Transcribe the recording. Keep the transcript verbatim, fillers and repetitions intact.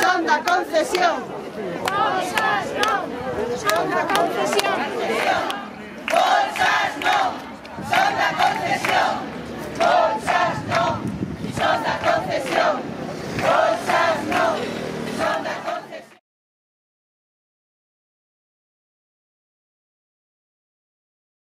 Son da concesión. Bolsas no. Son da concesión. Bolsas no. Son da concesión.